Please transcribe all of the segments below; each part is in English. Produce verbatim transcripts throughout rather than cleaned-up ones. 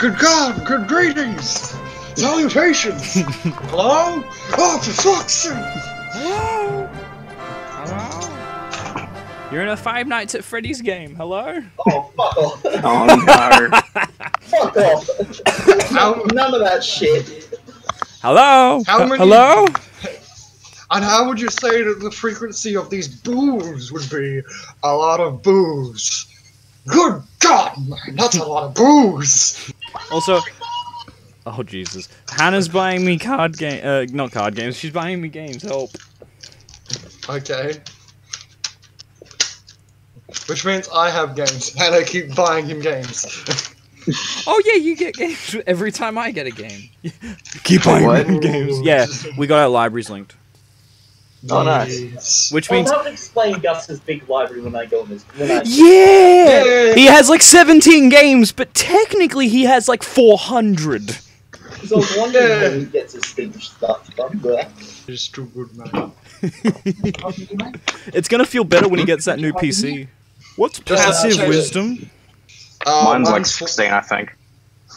Good God! Good greetings! Salutations! Hello? Oh, for fuck's sake! Hello? Hello? You're in a Five Nights at Freddy's game, hello? Oh, fuck off. Oh, I'm tired. Fuck off. How, none of that shit. Hello? How many, hello? And how would you say that the frequency of these boos would be? A lot of boos. Good God, man, that's a lot of boos! Also, oh Jesus, Hannah's buying me card game, uh, not card games, she's buying me games, help. Okay. Which means I have games, and I keep buying him games. Oh yeah, you get games every time I get a game. Keep buying me games. Yeah, we got our libraries linked. Oh, nice. Which means. Well, that would explain Gus's big library when I go in this. Yeah! Yeah, yeah, yeah! He has like seventeen games, but technically he has like four hundred. So I was wondering yeah. where he gets his stingy stuff from. It's too good, man. It's gonna feel better when he gets that new P C. What's passive uh, wisdom? Uh, mine's, mine's like sixteen, I think.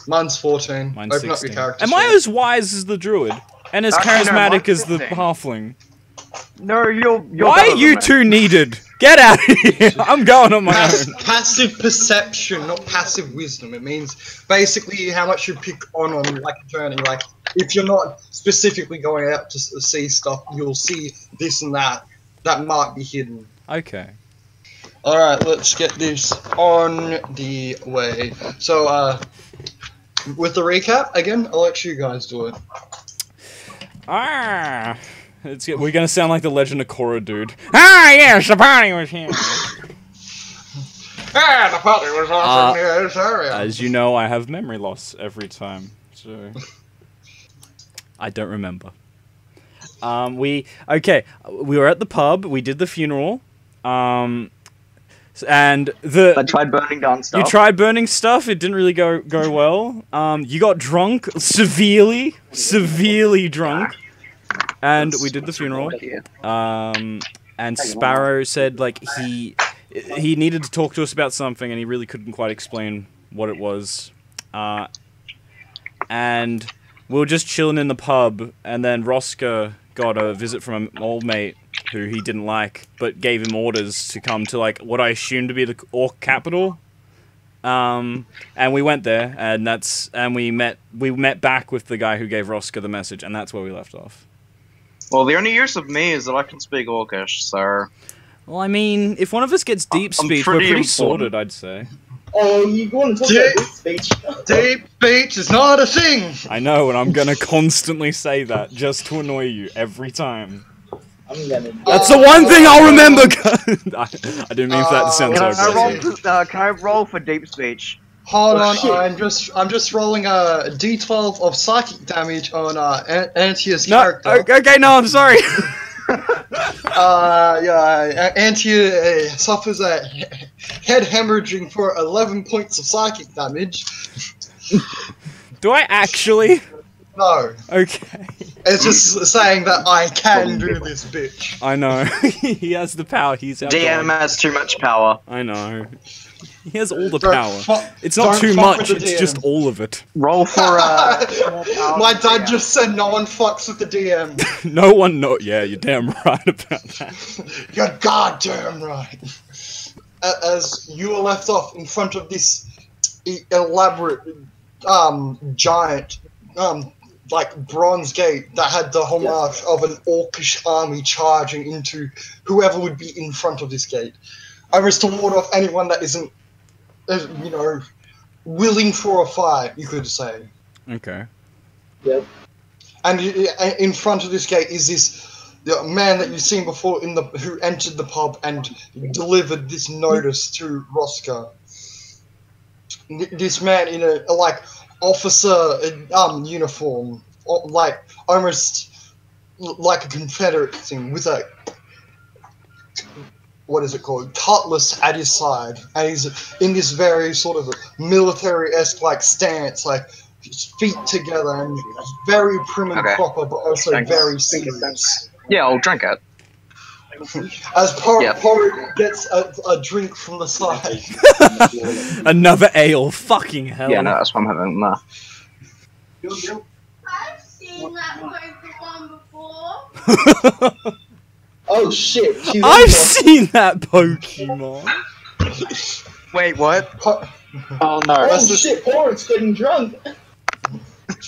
Mine's fourteen. Mine's Open sixteen. Up your character. Am I as wise as the druid? And as Actually, charismatic no, as the halfling? No, you're. you're Why are you two needed? Get out of here! I'm going on my Pass, own. Passive perception, not passive wisdom. It means basically how much you pick on on like a journey. Like if you're not specifically going out to see stuff, you'll see this and that that might be hidden. Okay. All right, let's get this on the way. So, uh, with the recap again, I'll let you guys do it. Ah. It's, we're gonna sound like the Legend of Korra, dude. Ah, yes, the party was here. Ah, the party was awesome. Uh, yeah, sorry. As you know, I have memory loss every time, so I don't remember. Um, we okay. We were at the pub. We did the funeral. Um, and the I tried burning down stuff. You tried burning stuff. It didn't really go go well. Um, you got drunk severely, severely drunk. And we did the funeral, um, and Sparrow said, like, he he needed to talk to us about something, and he really couldn't quite explain what it was. Uh, and we were just chilling in the pub, and then Roska got a visit from an old mate who he didn't like, but gave him orders to come to, like, what I assumed to be the Orc capital. Um, and we went there, and that's, and we met, we met back with the guy who gave Roska the message, and that's where we left off. Well, the only use of me is that I can speak Orcish, so... Well, I mean, if one of us gets deep speech, pretty we're pretty sorted, I'd say. Oh, you want to talk deep, about deep speech? Deep speech is not a thing! I know, and I'm gonna constantly say that, just to annoy you, every time. I'm gonna... That's oh, the one thing I'll remember! I, I didn't mean for that to sound so aggressive. Uh, can I roll for deep speech? Hold oh, on, shit. I'm just I'm just rolling a d twelve of psychic damage on uh, Antia's no, character. Okay, no, I'm sorry. uh, yeah, Antia uh, suffers a head hemorrhaging for eleven points of psychic damage. Do I actually? No. Okay. It's just saying that I can do this, bitch. I know. He has the power. He's out D M there. Has too much power. I know. He has all the don't power. It's not too much, it's just all of it. Roll for, uh... My dad just said no one fucks with the D M. No one know- yeah, you're damn right about that. You're goddamn right. As you were left off in front of this elaborate, um, giant, um, like, bronze gate that had the homage yeah. of an orcish army charging into whoever would be in front of this gate. I was to ward off anyone that isn't, you know, willing for a fight, you could say. Okay. Yep. And in front of this gate is this man that you've seen before in the who entered the pub and delivered this notice to Roska. This man in a, a like officer um uniform, like almost like a Confederate thing with a. What is it called? Cutlass at his side, and he's in this very sort of military-esque like stance, like his feet together, and very prim and okay. proper, but also drink very serious. Yeah, I'll drink it. As Porrick yep. Por gets a, a drink from the side. Another ale, fucking hell. Yeah, no, that's what I'm having. Nah. I've seen that Pokemon before. Oh shit. I've seen that Pokemon. Wait, what? Po oh no. Oh that's shit, Porrick's getting drunk.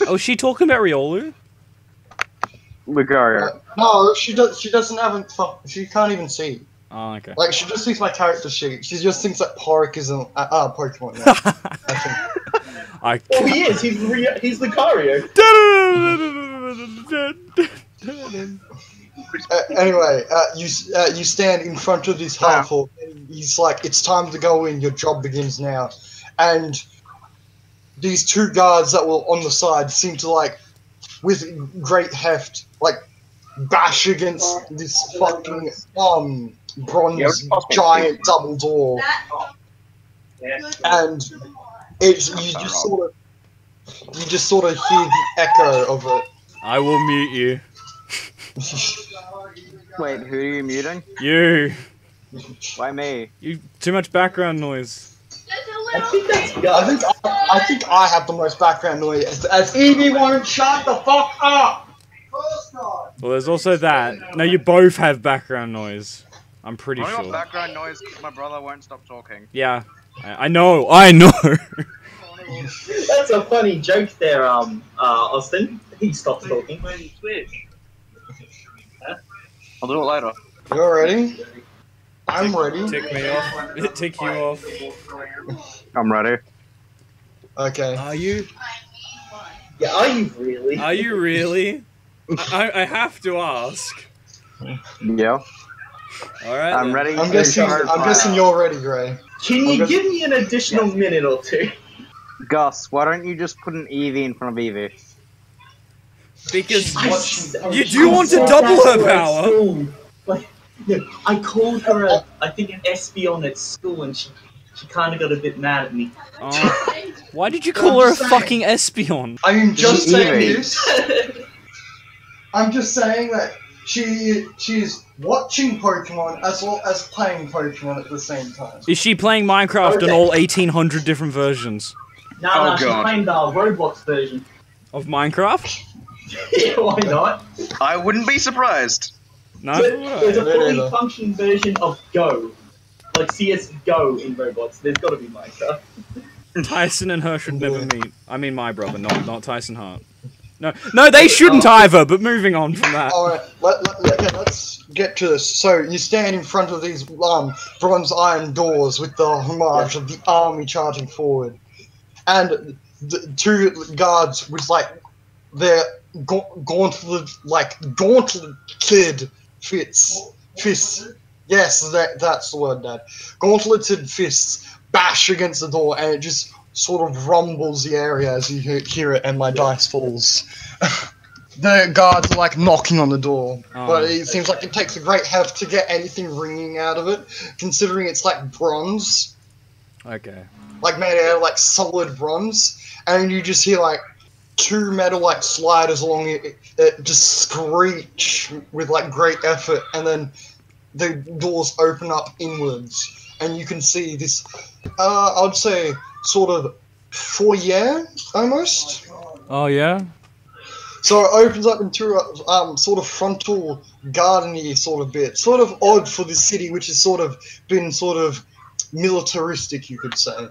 Oh, is she talking about Riolu? Lucario. No, she does. She doesn't have. She can't even see. Oh, okay. Like she just thinks my character sheet. She just thinks that Porrick is an ah uh, uh, Pokemon. No. I. Can't. Well, he is. He's he's Lucario. uh, anyway, uh, you uh, you stand in front of his half orc, and he's like, "It's time to go in. Your job begins now." And these two guards that were on the side seem to like. With great heft, like, bash against this fucking, um, bronze giant double door. And it's, you just sort of, you just sort of hear the echo of it. I will mute you. Wait, who are you muting? You. Why me? You, too much background noise. I think that's yeah, I think I, I think I have the most background noise. As, as Evie won't shut the fuck up. Well, there's also that. No, you both have background noise. I'm pretty I sure. I got background noise because my brother won't stop talking. Yeah, I, I know. I know. That's a funny joke there, um, uh, Austin. He stopped talking. I'll do it later. You ready? I'm tick, ready. Tick me off. Tick you off. I'm ready. Okay. Are you? Yeah, are you really? Are you really? I, I have to ask. Yeah. Alright. I'm ready. I'm guessing, I'm guessing you're ready, Gray. Can you give me an additional yeah. minute or two? Gus, why don't you just put an Eevee in front of Eevee? Because I, you do want to double her power. Like, no, I called her, a, I think, an Espeon at school, and she she kind of got a bit mad at me. Oh. Why did you call I'm her a saying, fucking Espeon? I'm just saying this. I'm just saying that she she is watching Pokemon as well as playing Pokemon at the same time. Is she playing Minecraft okay. in all eighteen hundred different versions? No, oh, no, she's playing the Roblox version. Of Minecraft? Yeah, why not? I wouldn't be surprised. No, there's a fully functioned version of Go, like C S G O in Roblox. There's got to be Minecraft. Tyson and her should never meet. I mean, my brother, not not Tyson Hart. No, no, they shouldn't either. But moving on from that. All right, let, let, let, let's get to this. So you stand in front of these um, bronze iron doors with the homage yeah. of the army charging forward, and the two guards with like their ga gauntlet, like gauntleted. Fists, fists, yes, that, that's the word, Dad. Gauntleted fists bash against the door, and it just sort of rumbles the area as you hear it, and my dice falls. The guards are, like, knocking on the door, oh, but it seems like it takes a great heft to get anything ringing out of it, considering it's, like, bronze. Okay. Like, made out of, like, solid bronze, and you just hear, like, two metal like sliders along it, it just screech with like great effort, and then the doors open up inwards, and you can see this. Uh, I'd say sort of foyer almost. Oh yeah. So it opens up into a um, sort of frontal garden-y sort of bit, sort of odd for the city, which has sort of been sort of militaristic, you could say,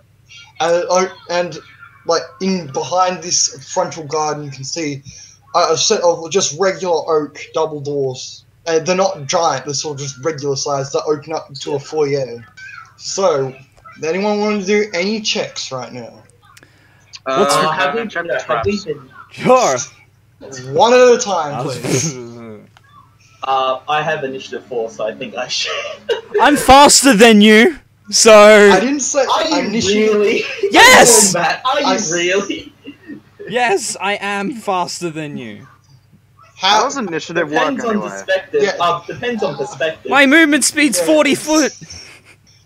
and and. Like, in behind this frontal garden, you can see uh, a set of just regular oak double doors. Uh, they're not giant, they're sort of just regular size that open up to a foyer. So, anyone want to do any checks right now? Uh, What's uh, have we checked the traps? Sure. One at a time, please. uh, I have initiative four, so I think I should. I'm faster than you. So I didn't say. Are you really? Yes. Are you I, really? Yes, I am faster than you. How, How does initiative depends work? Depends on anyway? Perspective. Yeah. Uh, depends on perspective. My movement speed's yeah. forty foot.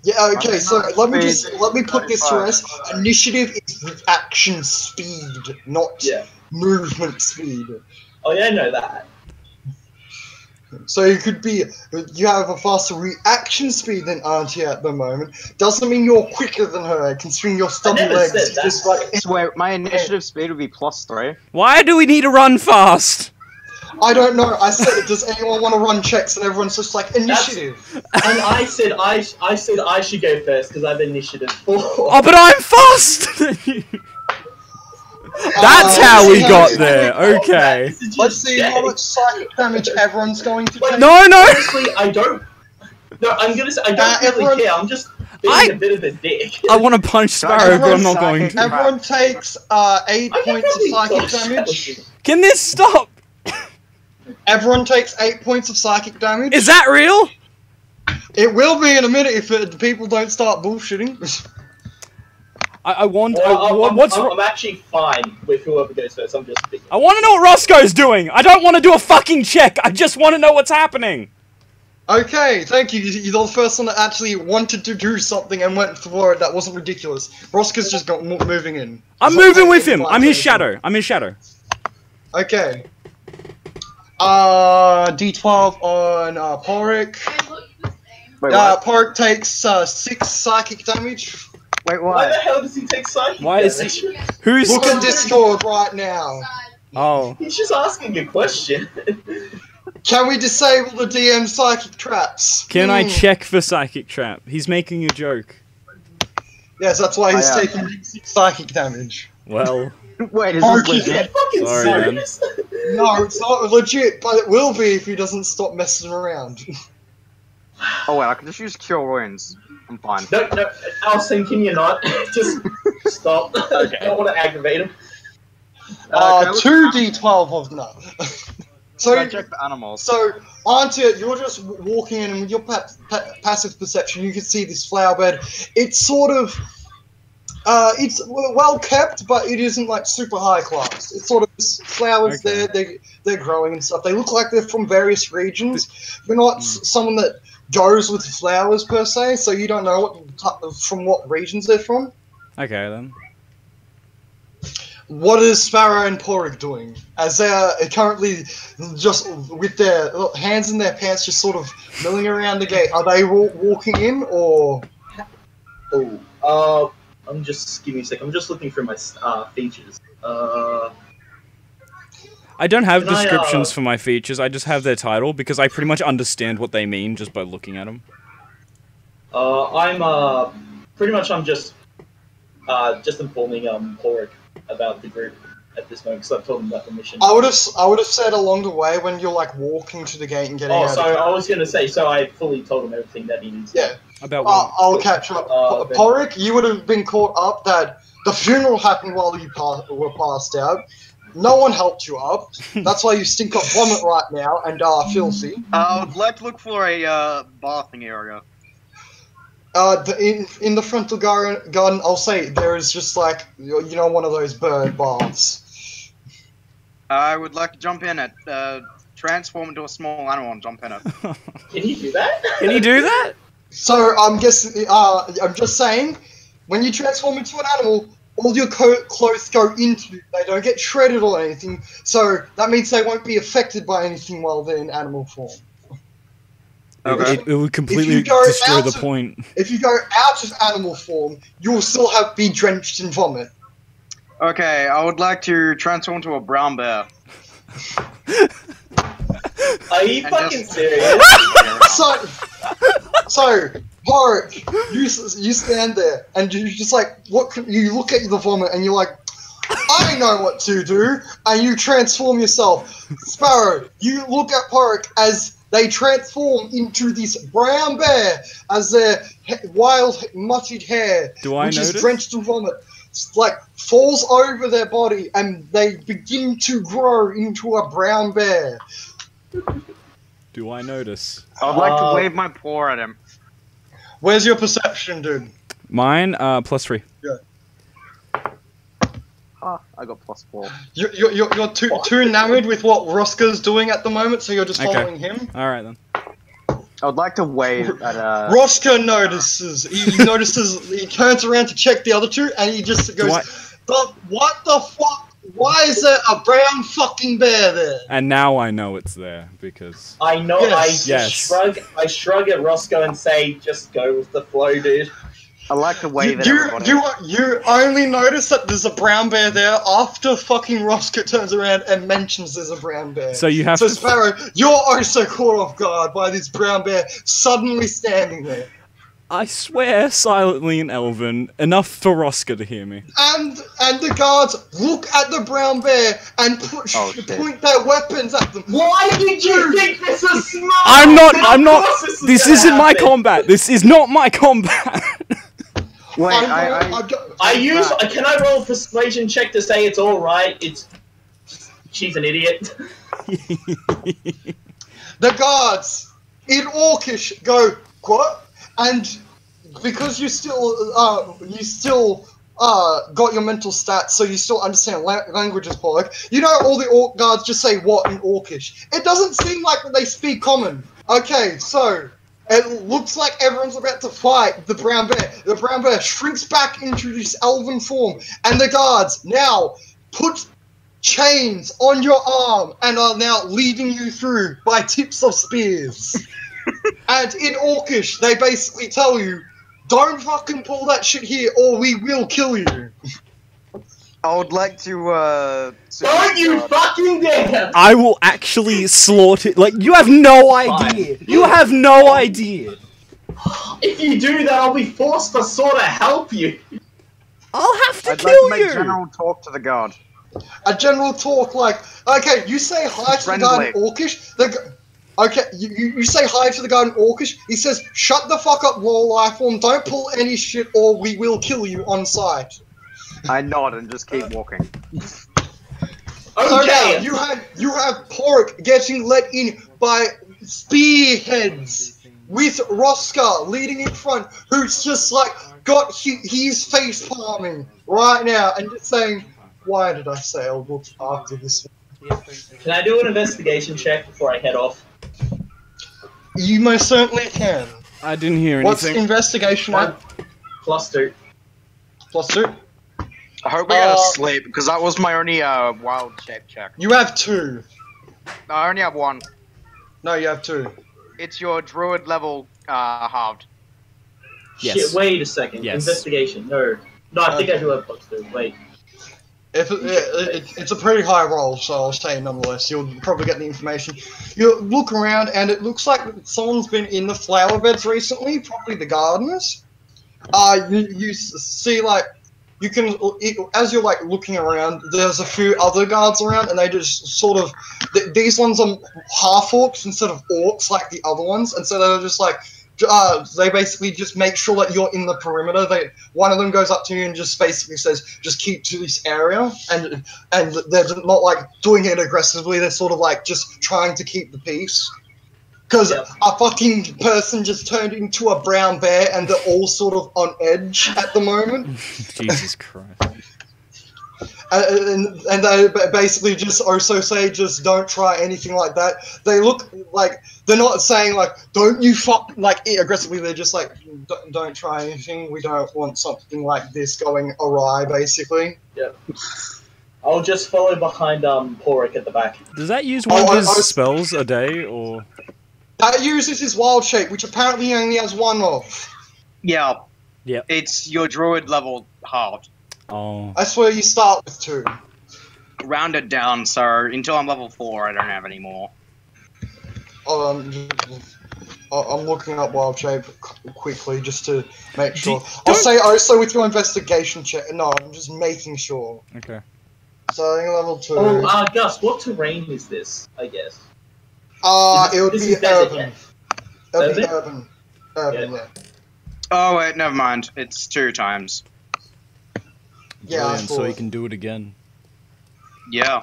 Yeah. Okay. So let me just let me put this to rest. Initiative is reaction speed, not yeah. movement speed. Oh yeah, I know that. So you could be, you have a faster reaction speed than Auntie at the moment. Doesn't mean you're quicker than her. Can swing your stubby legs just like. I swear, my initiative speed would be plus three. Why do we need to run fast? I don't know. I said, does anyone want to run checks? And everyone's just like initiative. And I said, I, I said I should go first because I've initiative four. Oh, but I'm faster than you. That's uh, how we got there. Okay. Let's see how much psychic damage everyone's going to take. No, no. Honestly, I don't. No, I'm gonna say I don't uh, really everyone, care. I'm just being I, a bit of a dick. I want to punch Sparrow, but I'm not going to. Everyone takes uh, eight points of psychic damage. Can this stop? Everyone takes eight points of psychic damage. Is that real? It will be in a minute if it, people don't start bullshitting. I, I want. Well, I, I'm, I'm, what's I'm, I'm actually fine with whoever goes first. I'm just. Thinking. I want to know what Roscoe's doing. I don't want to do a fucking check. I just want to know what's happening. Okay, thank you. You're the first one that actually wanted to do something and went for it. That wasn't ridiculous. Roscoe's just got moving in. I'm moving with him. I'm his shadow. I'm his shadow. Okay. Uh, D twelve on uh, Porrick. Wait, uh, Porrick takes uh, six psychic damage. Wait, why? Why the hell does he take psychic Why damage? Is he... Who's... Look at Discord right now. Oh. He's just asking a question. Can we disable the D M psychic traps? Can mm. I check for psychic trap? He's making a joke. Yes, that's why he's oh, yeah. taking psychic damage. Well... Wait, is this legit? Fucking Sorry, man. No, it's not legit, but it will be if he doesn't stop messing around. Oh, wait, I can just use Cure Wounds. I'm fine. No, no, Austin, can you not? Just stop. Okay. I don't want to aggravate him. Uh, uh two D twelve of no. So, I check the animals. So, Antia, you're just walking in, and with your pa pa passive perception, you can see this flower bed. It's sort of... Uh, it's well kept, but it isn't like super high class. It's sort of flowers okay. there, they, they're growing and stuff. They look like they're from various regions. You're not mm. someone that goes with flowers per se, so you don't know what, from what regions they're from. Okay, then. What is Sparrow and Porrick doing? As they are currently just with their hands in their pants, just sort of milling around the gate. Are they walking in, or...? Oh, uh... I'm just, give me a sec, I'm just looking through my uh, features. Uh, I don't have descriptions I, uh, for my features, I just have their title, because I pretty much understand what they mean just by looking at them. Uh, I'm, uh, pretty much I'm just, uh, just informing, um, Porrick about the group at this moment, because I've told him about the mission. I would have, I would have said along the way when you're, like, walking to the gate and getting oh, out so of the car. I was gonna say, so I fully told him everything that he needs. Yeah. About uh, I'll catch up. Uh, Porrick, you would have been caught up that the funeral happened while you pass were passed out. No one helped you up. That's why you stink up vomit right now and are filthy. Uh, I would like to look for a uh, bathing area. Uh, the, in, in the frontal gar garden, I'll say, there is just like, you know, one of those bird baths. I would like to jump in at... Uh, transform into a small animal and jump in it. Can he do that? Can he do that? So I'm guessing, uh, I'm just saying, when you transform into an animal, all your co clothes go into it. They don't get shredded or anything. So that means they won't be affected by anything while they're in animal form. Okay. It, it would completely destroy the of, point. If you go out of animal form, you will still have be drenched in vomit. Okay, I would like to transform into a brown bear. Are you and fucking just... serious? so, so, Porrick, you you stand there and you just like what can, you look at the vomit and you're like, I know what to do, and you transform yourself. Sparrow, you look at Porrick as they transform into this brown bear as their wild matted hair, do I which notice? Is drenched in vomit. Like falls over their body and they begin to grow into a brown bear. Do I notice? I'd like uh, to wave my paw at him. Where's your perception, dude? Mine, uh, plus three. Yeah. Ah, I got plus four. You're, you're, you're too, too enamored with what Roska's doing at the moment, so you're just okay. following him. Alright then. I would like to wave at, uh... Roska notices. He, he notices, he turns around to check the other two, and he just goes, what? The, what the fuck? Why is there a brown fucking bear there? And now I know it's there because I know. Yes. I yes. shrug. I shrug at Roscoe and say, "Just go with the flow, dude." I like the way you, that you you you only notice that there's a brown bear there after fucking Roscoe turns around and mentions there's a brown bear. So you have. So to Sparrow, you're also caught off guard by this brown bear suddenly standing there. I swear silently in Elven, enough for Roska to hear me. And and the guards look at the brown bear and push, oh, point their weapons at them. Why did you think this was smart? I'm not, I'm not, this isn't my combat. This is not my combat. Wait, I, I, I, I use, can I roll a persuasion check to say it's alright? It's, she's an idiot. The guards, in Orcish, go, what? And because you still, uh, you still uh, got your mental stats, so you still understand la languages, Porrick. You know all the orc guards just say what in Orcish. It doesn't seem like they speak common. Okay, so it looks like everyone's about to fight the brown bear. The brown bear shrinks back into this elven form, and the guards now put chains on your arm and are now leading you through by tips of spears. And in Orcish, they basically tell you, don't fucking pull that shit here or we will kill you. I would like to, uh... don't you fucking dare! I will actually slaughter... Like, you have no idea! Fine. You have no idea! If you do that, I'll be forced to sort of help you. I'll have to I'd kill like to you! I'd make general talk to the guard. A general talk like, okay, you say hi to the guard in Orcish, the... Okay, you, you say hi to the guy in Orcish. He says, shut the fuck up, low life form. Don't pull any shit or we will kill you on sight. I nod and just keep walking. Okay, so now you have, you have Porrick getting let in by spearheads with Roska leading in front, who's just like, got he, he's face palming right now and just saying, why did I say I'll look after this? Can I do an investigation check before I head off? You most certainly can. I didn't hear anything. What's investigation at? Plus two. Plus two? I hope we uh, got a sleep, because that was my only uh, wild shape check. You have two. No, I only have one. No, you have two. It's your druid level uh, halved. Yes. Shit, wait a second. Yes. Investigation, no. No, I think okay. I do have plus two, wait. If it, it, it, it's a pretty high roll, so I'll say nonetheless. You'll probably get the information. You look around, and it looks like someone's been in the flower beds recently, probably the gardeners. Uh, you, you see, like, you can, it, as you're, like, looking around, there's a few other guards around, and they just sort of, th these ones are half-orcs instead of orcs like the other ones, and so they're just like, Uh, they basically just make sure that you're in the perimeter. They, one of them goes up to you and just basically says, just keep to this area. And and they're not, like, doing it aggressively. They're sort of, like, just trying to keep the peace. Because yep. a fucking person just turned into a brown bear and they're all sort of on edge at the moment. Jesus Christ. And, and, and they basically just also say, just don't try anything like that. They look like, they're not saying like, don't you fuck, like aggressively, they're just like, don't, don't try anything. We don't want something like this going awry, basically. Yeah. I'll just follow behind um, Porrick at the back. Does that use one oh, of his I, I was... spells a day, or? That uses his wild shape, which apparently he only has one of. Yeah. Yeah. It's your druid level hard. Oh. I swear you start with two. Round it down, so until I'm level four, I don't have any more. Oh, I'm, just, I'm looking up wild shape quickly just to make sure. Do, I'll say also with your investigation check. No, I'm just making sure. Okay. So I think level two. Oh, uh, Gus, what terrain is this? I guess. Uh, this, it would be urban. Urban? Be urban. Urban. Yeah. yeah. Oh wait, never mind. It's two times. Yeah, so he can do it again. Yeah.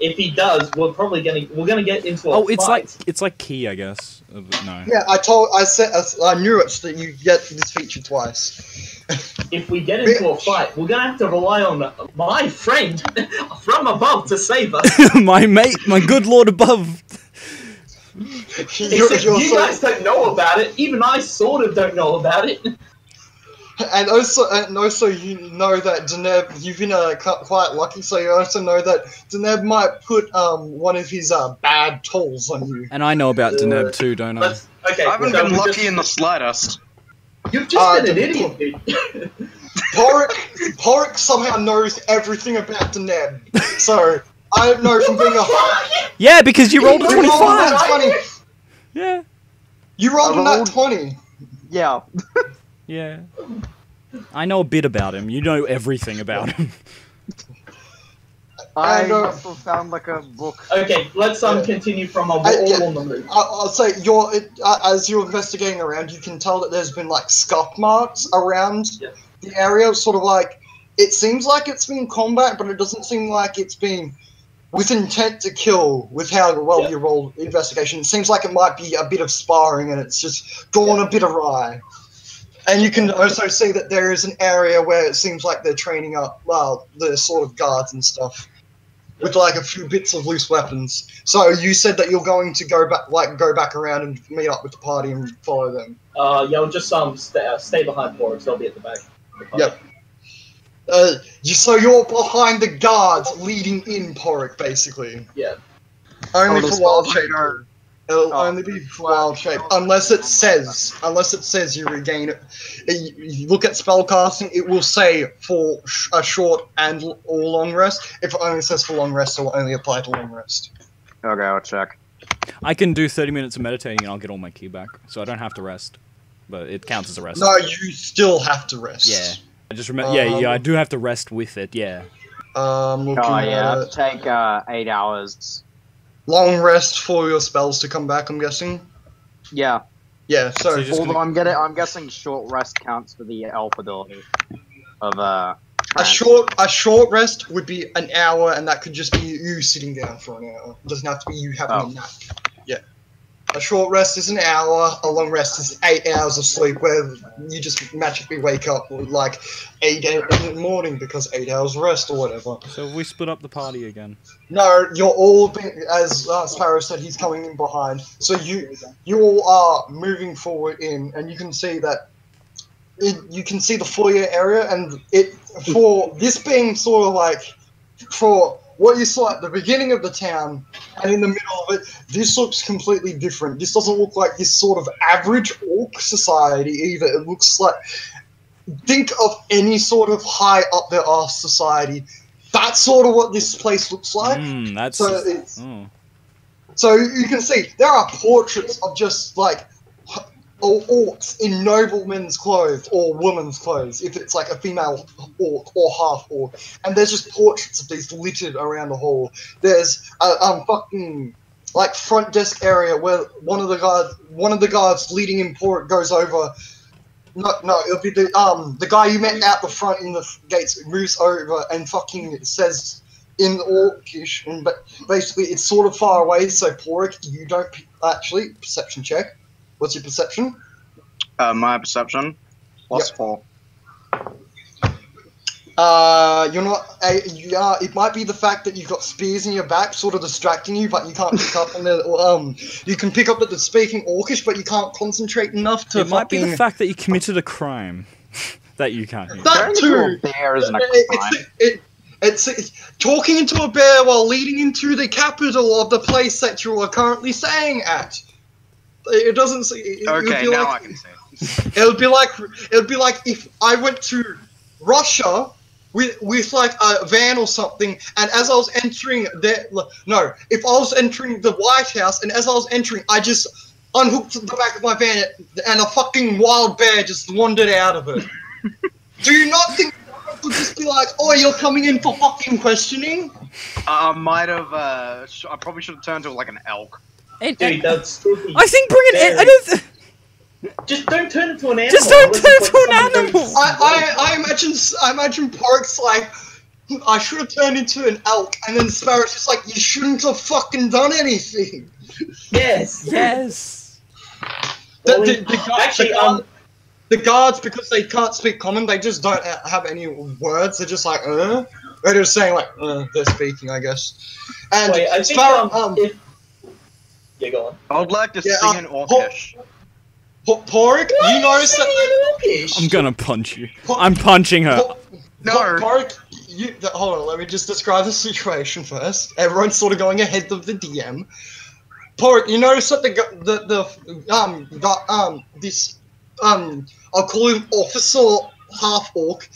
If he does, we're probably gonna we're gonna get into a oh, it's fight. like it's like key, I guess. No. Yeah, I told I said I knew it that you get this feature twice. If we get into a fight, we're gonna have to rely on my friend from above to save us. My mate, my good lord above. Except you're, you're you so... guys don't know about it. Even I sort of don't know about it. And also, and also, you know that Deneb, you've been uh, quite lucky, so you also know that Deneb might put um one of his uh, bad tools on you. And I know about uh, Deneb too, don't I? Okay, I haven't so been lucky just, in the slightest. You've just uh, been an idiot, dude. Porrick, Porrick somehow knows everything about Deneb, so I don't know from being a... Yeah, because you rolled a twenty-five! Yeah. You rolled a nat twenty! Yeah. Yeah. I know a bit about him. You know everything about him. I, I also sound like a book. Okay, let's um yeah. continue from our I, all yeah, on the move. I, I'll say you're it, uh, as you're investigating around, you can tell that there's been like scuff marks around yeah. the area. Sort of like it seems like it's been combat, but it doesn't seem like it's been with intent to kill. With how well yeah. you roll investigation, it seems like it might be a bit of sparring, and it's just gone yeah. a bit awry. And you can also see that there is an area where it seems like they're training up, well, the sort of guards and stuff, with like a few bits of loose weapons. So you said that you're going to go back, like go back around and meet up with the party and follow them. Uh, yeah, I'll just um stay, uh, stay behind Porrick. They'll be at the back. The yep. Uh, you, so you're behind the guards, leading in Porrick, basically. Yeah. Only for Wild Shape. It'll oh, only be wild shape unless it says unless it says you regain it. You, you look at spellcasting; it will say for sh a short and l or long rest. If it only says for long rest, it will only apply to long rest. Okay, I'll check. I can do thirty minutes of meditating, and I'll get all my ki back, so I don't have to rest. But it counts as a rest. No, you still have to rest. Yeah, I just remember. Um, yeah, yeah, I do have to rest with it. Yeah. Um. Looking oh yeah, at... I'll take uh, eight hours. Long rest for your spells to come back, I'm guessing. Yeah. Yeah. So, so although gonna... I'm getting, I'm guessing short rest counts for the elf ability of uh. Trans. A short, a short rest would be an hour, and that could just be you sitting down for an hour. It doesn't have to be you having oh. a nap. Yeah. A short rest is an hour. A long rest is eight hours of sleep, where you just magically wake up with like eight in the morning because eight hours rest or whatever. So we split up the party again. No, you're all being, as uh, Sparrow said, he's coming in behind. So you you all are moving forward in, and you can see that it, you can see the foyer area, and it for this being sort of like for. What you saw at the beginning of the town and in the middle of it, this looks completely different. This doesn't look like this sort of average orc society either. It looks like, think of any sort of high up their ass society. That's sort of what this place looks like. Mm, that's so, it's, oh. so you can see there are portraits of just like orcs in noblemen's clothes or women's clothes, if it's like a female orc or half orc, and there's just portraits of these littered around the hall. There's a um fucking like front desk area where one of the guards, one of the guards leading in Porrick goes over. No, no, it'll be the um the guy you met out the front in the gates moves over and fucking says in orcish, and but basically it's sort of far away, so Porrick, you don't actually perception check. What's your perception? Uh, my perception? Plus yep. four. Uh, you're not... Uh, you are, it might be the fact that you've got spears in your back sort of distracting you, but you can't pick up on the... Um, you can pick up that they're speaking orcish, but you can't concentrate enough to... It might fucking... be the fact that you committed a crime that you can't... Use. That too! Bear isn't a crime. It, It's, it's talking into a bear while leading into the capital of the place that you are currently staying at. It doesn't. It, okay, now like, I can see. It would be like it would be like if I went to Russia with with like a van or something, and as I was entering there, no, if I was entering the White House, and as I was entering, I just unhooked the back of my van, and a fucking wild bear just wandered out of it. Do you not think it would just be like, oh, you're coming in for fucking questioning? I might have. Uh, I probably should have turned to like an elk. It, Dude, that's I think bring it in. I don't th Just don't turn into an animal. Just don't turn into an animal. I, I I imagine I imagine Porrick's like, I should have turned into an elk, and then Sparrow's just like, you shouldn't have fucking done anything. Yes. Yes. The, the, the, the, Actually, the, um, the guards, because they can't speak common, they just don't have any words. They're just like, uh. They're just saying like, uh. They're speaking, I guess. And Wait, I Sparrow, think, um. um if Yeah, go on. I'd like to yeah, sing uh, an orcish. Porrick, you notice that? I'm gonna punch you. Por I'm punching her. Por no, Porrick, you. Hold on, let me just describe the situation first. Everyone's sort of going ahead of the D M. Porrick, you notice that the the the um the, um this um I'll call him Officer Half Orc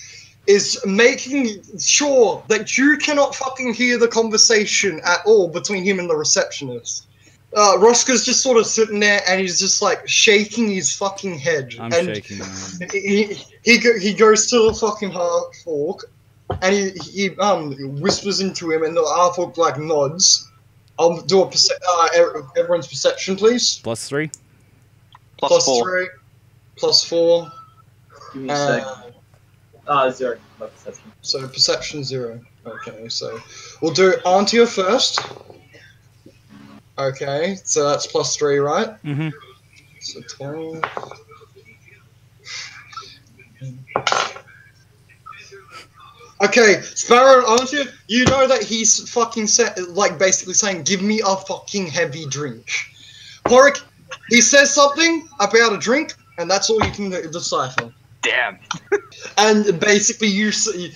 is making sure that you cannot fucking hear the conversation at all between him and the receptionist. Uh, Roska's just sort of sitting there, and he's just like shaking his fucking head. I'm and shaking. Man. He he go, he goes to the fucking half orc, and he he um whispers into him, and the half orc like nods. I'll do a perce uh, everyone's perception, please. Plus three. Plus, plus four. three. Plus four. Give me a uh, sec. Ah, zero. My perception. So perception zero. Okay, so we'll do Antia first. Okay, so that's plus three, right? Mm-hmm. So twelve. Okay, Sparrow, aren't you? You know that he's fucking set, like basically saying, "Give me a fucking heavy drink." Porrick, he says something about a drink, and that's all you can decipher. Damn. And basically, you see,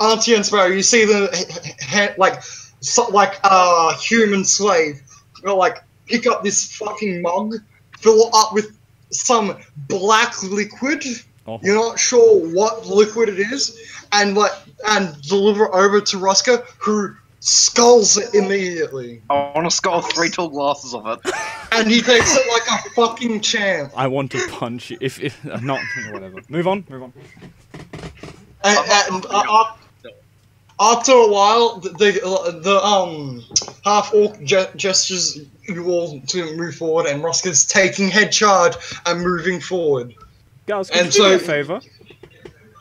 Auntie and Sparrow, you see the like. So, like a uh, human slave, will like pick up this fucking mug, fill it up with some black liquid. Oh. You're not sure what liquid it is, and like and deliver it over to Roska, who skulls it immediately. I want to skull three tall glasses of it, and he takes it like a fucking champ. I want to punch you. If if uh, not, whatever. Move on. Move on. And, and, and, uh, After a while, the, the, the um, half-orc ge gestures you all to move forward, and Roska's taking head charge and moving forward. Guys, can and you so, do me a favour?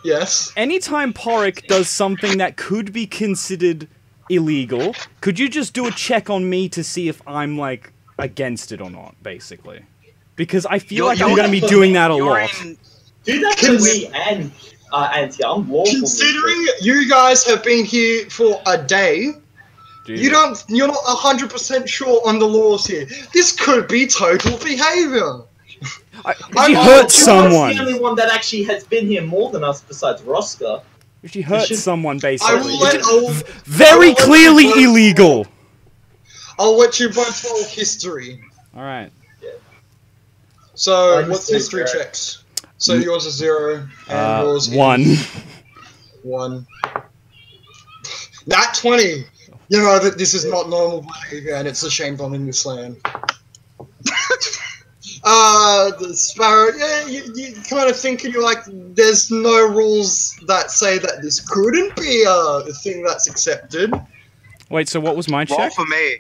Yes? Anytime Porrick does something that could be considered illegal, could you just do a check on me to see if I'm, like, against it or not, basically? Because I feel you're, like you're I'm going to be doing that a lot. In, do that to me and... Uh, and yeah, I'm considering you guys have been here for a day, Dude. you don't. You're not a hundred percent sure on the laws here. This could be total behavior. I, I she hurt someone. She's the only one that actually has been here more than us, besides Roska. She hurt should, someone basically. I will let all, very I'll clearly let illegal. I'll let you both roll history. All right. Yeah. So I'm what's history correct. checks? So yours is zero, and uh, yours is... One. One. Not twenty! You know that this is not normal behavior, and it's a shame I'm in this land. uh, the Sparrow, yeah, you, you kind of think, and you're like, there's no rules that say that this couldn't be a thing that's accepted. Wait, so what was my check? Well, for me.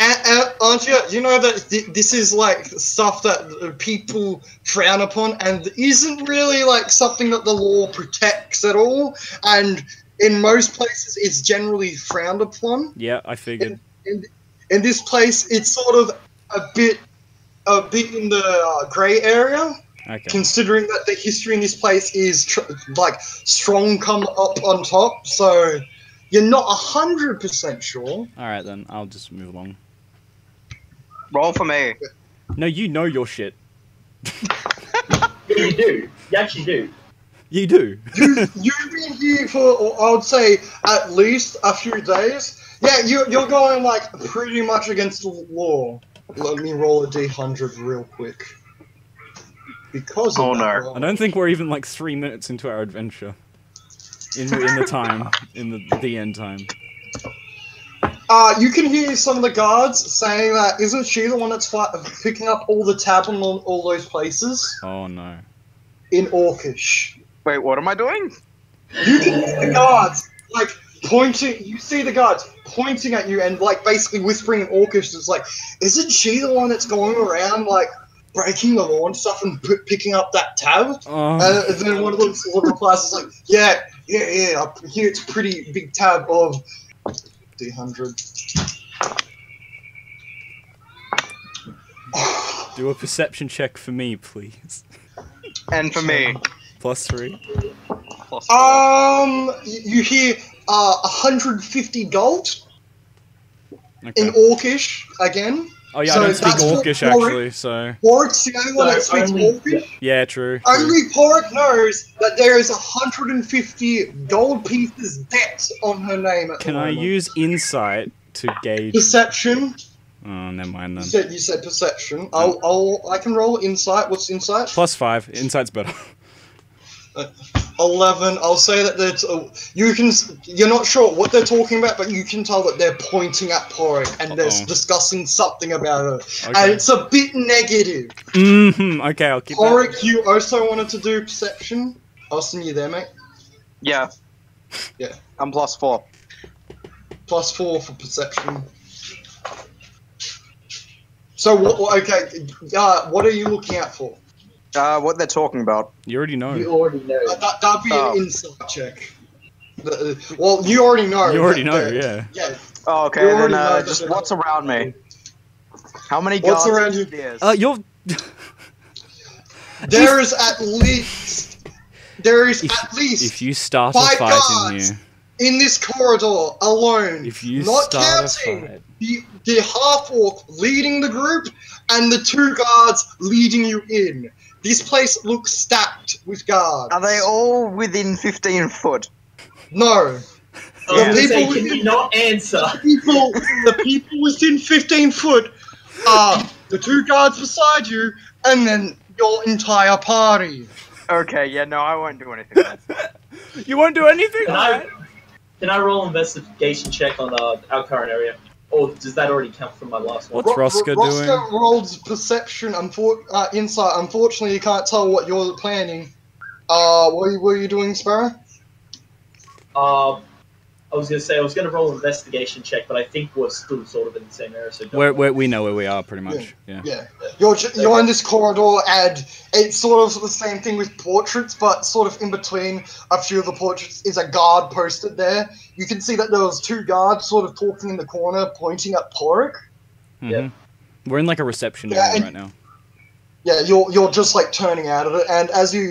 And, and you, you know that th this is like stuff that people frown upon and isn't really like something that the law protects at all, and in most places it's generally frowned upon. Yeah, I figured. In, in, in this place it's sort of a bit a bit in the uh, grey area, okay. Considering that the history in this place is tr like strong come up on top, so you're not one hundred percent sure. Alright then, I'll just move along. Roll for me. No, you know your shit. Yeah, you do. You actually do. You do. you, you've been here for, I would say, at least a few days. Yeah, you, you're going, like, pretty much against the law. Let me roll a D one hundred real quick. Because oh, of that, no. I don't think we're even, like, three minutes into our adventure. In, in the time. In the, the end time. Uh, you can hear some of the guards saying that isn't she the one that's picking up all the tab on all those places? Oh no. In Orcish. Wait, what am I doing? You can hear the guards, like, pointing, you see the guards pointing at you and, like, basically whispering in Orcish, it's like, isn't she the one that's going around, like, breaking the law and stuff and p picking up that tab? Oh. And then one of them replies, is like, yeah, yeah, yeah, I hear it's a pretty big tab of... D one hundred. Do a perception check for me, please. And for me. Plus three. Plus four. Um, you hear uh, one hundred fifty gold okay. in Orcish again. Oh yeah, so I don't speak Orcish actually, so... Porrick, the only one that speaks Orcish? Yeah, true. Only Porrick knows that there is one hundred fifty gold pieces debt on her name at the moment. Can I use insight to gauge... Perception. Oh, never mind then. You said, you said perception. I'll, I'll, I can roll insight. What's insight? Plus five. Insight's better. Eleven. I'll say that that's uh, you can. You're not sure what they're talking about, but you can tell that they're pointing at Porrick and uh -oh. they're discussing something about it, okay. And it's a bit negative. Mm-hmm. Okay, I'll keep. Porrick, that. You also wanted to do perception. Austin, you there, mate? Yeah. Yeah. I'm plus four. Plus four for perception. So what? Okay. Uh, what are you looking out for? Uh, what they're talking about. You already know. You already know. Uh, that, that'd be oh. an insight check. The, uh, well, you already know. You already know, yeah. Yeah. Oh, okay, you then uh, just what's around me? How many guards? What's around you? Is? Uh, you're... There is at least... There is if, at least... If you start a fight in here... In this corridor, alone. If you not start counting a fight. The, the half-orc leading the group, and the two guards leading you in. This place looks stacked with guards. Are they all within fifteen foot? No. The people within, not answer. The people, the people within fifteen foot are the two guards beside you, and then your entire party. Okay, yeah, no, I won't do anything. You won't do anything? Can, right? I, can I roll an investigation check on uh, our current area? Or does that already count from my last one? What's Roska doing? Roska rolls perception, unfor uh, insight. Unfortunately, you can't tell what you're planning. Uh, what were you doing, Sparrow? Uh, I was gonna say I was gonna roll an investigation check, but I think we're still sort of in the same area. So where, where we know where we are, pretty much. Yeah. Yeah. yeah. You're you're in this corridor, and it's sort of the same thing with portraits, but sort of in between a few of the portraits is a guard posted there. You can see that there was two guards sort of talking in the corner, pointing at Porrick. Mm-hmm. Yeah, we're in like a reception yeah, area right now. Yeah, you're you're just like turning out of it, and as you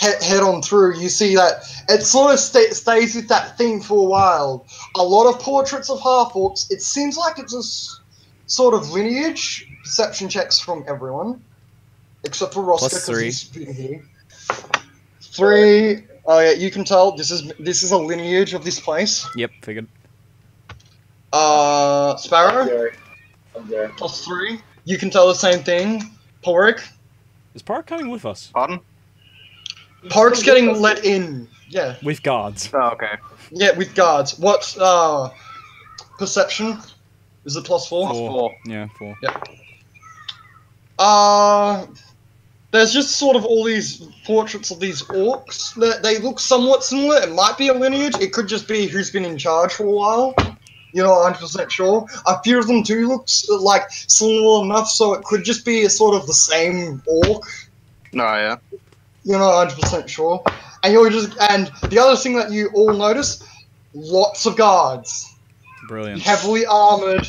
he head on through, you see that it sort of st stays with that theme for a while. A lot of portraits of half-orcs. It seems like it's a s sort of lineage. Perception checks from everyone, except for Roska because he's been here. Three. Oh yeah, you can tell this is this is a lineage of this place. Yep, figured. Uh, Sparrow. I'm there. I'm there. Plus three. You can tell the same thing. Porrick. Is Porrick coming with us? Pardon? Porrick's getting let in. Yeah. With guards. Oh, okay. Yeah, with guards. What? Uh, perception. Is it plus four? Four. four. Yeah, four. Yeah. Uh. There's just sort of all these portraits of these orcs. That they look somewhat similar. It might be a lineage. It could just be who's been in charge for a while. You're not one hundred percent sure. A few of them do look like similar enough, so it could just be a sort of the same orc. No, yeah. You're not one hundred percent sure. And you're just and the other thing that you all notice: lots of guards. Brilliant. Heavily armored,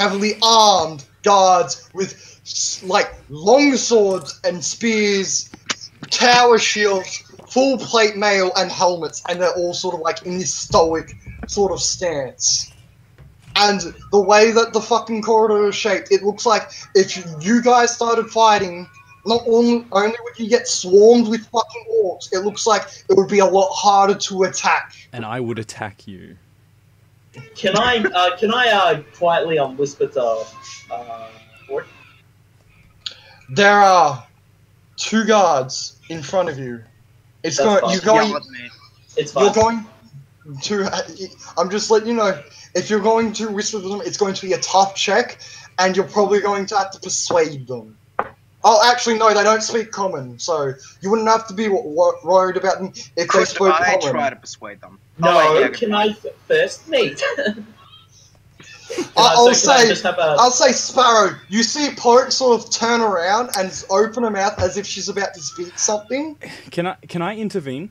heavily armed guards with. Like long swords and spears, tower shields, full plate mail, and helmets, and they're all sort of like in this stoic sort of stance. And the way that the fucking corridor is shaped, it looks like if you guys started fighting, not only, only would you get swarmed with fucking orcs, it looks like it would be a lot harder to attack. And I would attack you. Can I, uh, can I uh, quietly um, whisper to uh, Ford? There are two guards in front of you. It's That's going. Fine. You're going. Yeah, it's fine. You're going to. I'm just letting you know. If you're going to whisper to them, it's going to be a tough check, and you're probably going to have to persuade them. Oh, actually, no. They don't speak common, so you wouldn't have to be worried about them if Could they spoke I common. I try to persuade them. No, oh, wait, yeah, can I first meet? I'll, I'll say, a... I'll say, Sparrow. You see Porrick sort of turn around and open her mouth as if she's about to speak something. Can I? Can I intervene?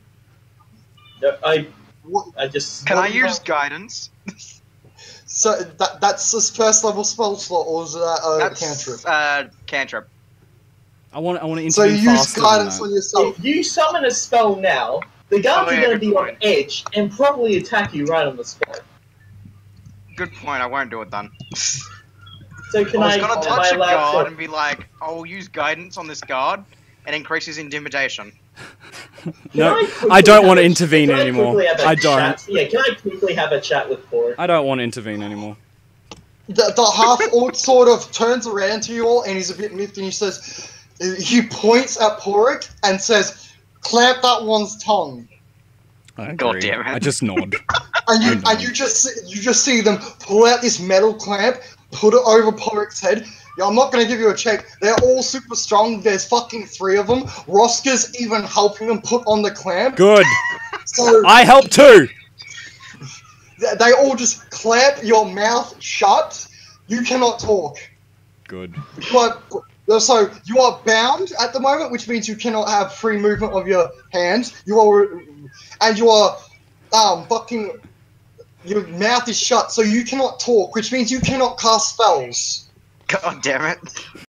No, I. What? I just. Can I use that? Guidance? So that that's this first level spell slot, or is that a that's, cantrip? Uh, cantrip. I want. I want to intervene. So you use guidance on yourself. If you summon a spell now, the guards oh, yeah, are going to be point. on edge and probably attack you right on the spot. Good point, I won't do it then. So can I was I gonna touch a guard and be like, I'll use guidance on this guard and increase his intimidation. No, I, I don't want to intervene can anymore. I, I don't. Yeah, can I quickly have a chat with Porrick? I don't want to intervene anymore. The, the half-orc sort of turns around to you all, and he's a bit miffed, and he says, he points at Porrick and says, clap that one's tongue. I God damn it. I just nod. And you, and you just you just see them pull out this metal clamp, put it over Porrick's head. I'm not going to give you a check. They're all super strong. There's fucking three of them. Roska's even helping them put on the clamp. Good. So I help too. They all just clamp your mouth shut. You cannot talk. Good. But so you are bound at the moment, which means you cannot have free movement of your hands. You are, and you are, um, fucking. Your mouth is shut, so you cannot talk, which means you cannot cast spells. God damn it.